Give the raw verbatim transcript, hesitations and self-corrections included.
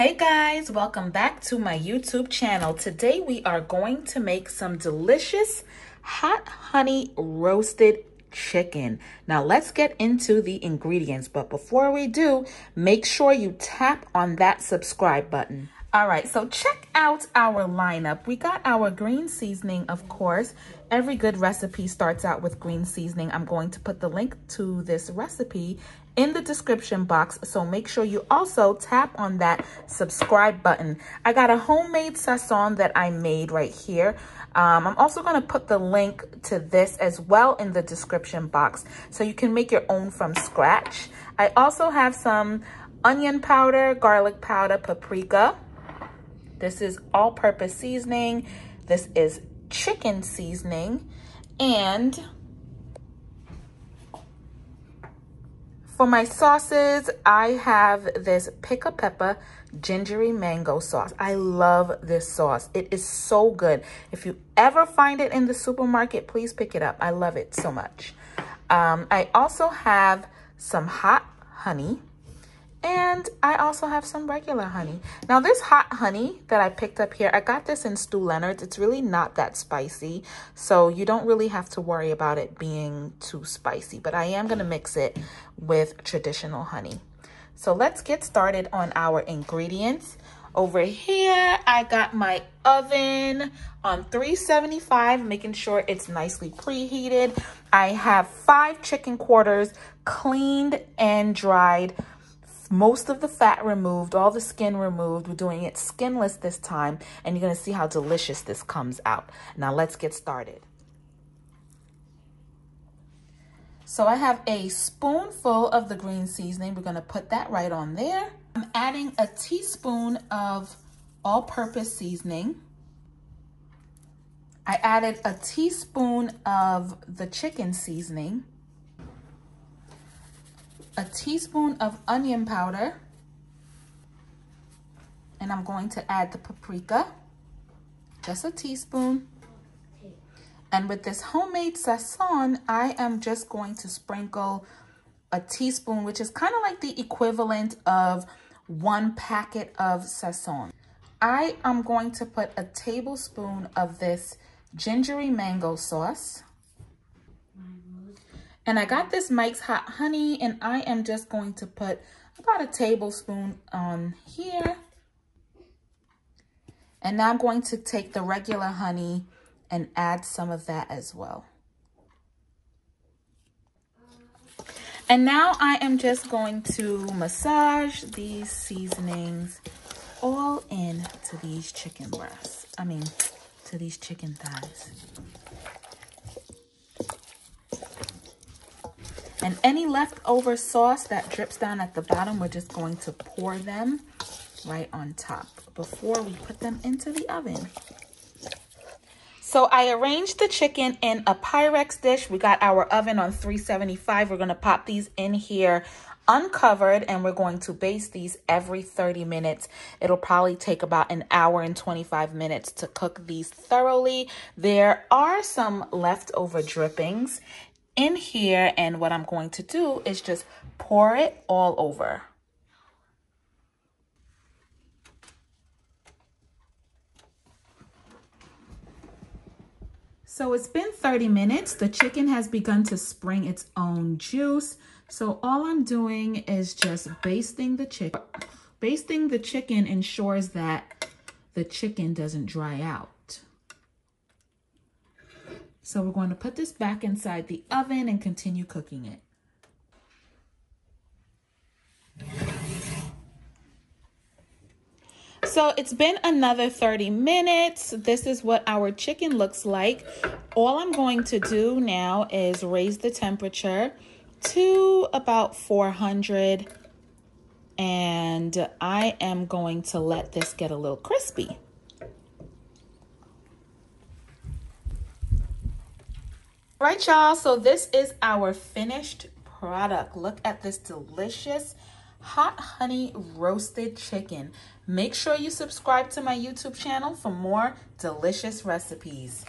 Hey guys, welcome back to my YouTube channel. Today we are going to make some delicious hot honey roasted chicken. Now let's get into the ingredients, but before we do, make sure you tap on that subscribe button. All right, so check out our lineup. We got our green seasoning, of course. Every good recipe starts out with green seasoning. I'm going to put the link to this recipe in the description box, so make sure you also tap on that subscribe button. I got a homemade sazon that I made right here. Um, I'm also going to put the link to this as well in the description box, so you can make your own from scratch. I also have some onion powder, garlic powder, paprika. This is all-purpose seasoning. This is chicken seasoning. And for my sauces, I have this Pickappea gingery mango sauce. I love this sauce. It is so good. If you ever find it in the supermarket, please pick it up. I love it so much. Um, I also have some hot honey, and I also have some regular honey. Now this hot honey that I picked up here, I got this in Stu Leonard's. It's really not that spicy, so you don't really have to worry about it being too spicy, but I am gonna mix it with traditional honey. So let's get started on our ingredients. Over here, I got my oven on three seventy-five, making sure it's nicely preheated. I have five chicken quarters, cleaned and dried. Most of the fat removed, all the skin removed. We're doing it skinless this time, and you're gonna see how delicious this comes out. Now let's get started. So I have a spoonful of the green seasoning. We're gonna put that right on there. I'm adding a teaspoon of all-purpose seasoning. I added a teaspoon of the chicken seasoning, a teaspoon of onion powder, and I'm going to add the paprika, just a teaspoon. And with this homemade sazon, I am just going to sprinkle a teaspoon, which is kind of like the equivalent of one packet of sazon. I am going to put a tablespoon of this gingery mango sauce. And I got this Mike's Hot Honey, and I am just going to put about a tablespoon on here. And now I'm going to take the regular honey and add some of that as well. And now I am just going to massage these seasonings all into these chicken breasts. I mean, to these chicken thighs. And any leftover sauce that drips down at the bottom, we're just going to pour them right on top before we put them into the oven. So I arranged the chicken in a Pyrex dish. We got our oven on three seventy-five. We're gonna pop these in here uncovered, and we're going to baste these every thirty minutes. It'll probably take about an hour and twenty-five minutes to cook these thoroughly. There are some leftover drippings in here, and what I'm going to do is just pour it all over. So it's been thirty minutes. The chicken has begun to spring its own juice. So all I'm doing is just basting the chicken. Basting the chicken ensures that the chicken doesn't dry out. So we're going to put this back inside the oven and continue cooking it. So it's been another thirty minutes. This is what our chicken looks like. All I'm going to do now is raise the temperature to about four hundred, and I am going to let this get a little crispy. Right, y'all, so this is our finished product. Look at this delicious hot honey roasted chicken. Make sure you subscribe to my YouTube channel for more delicious recipes.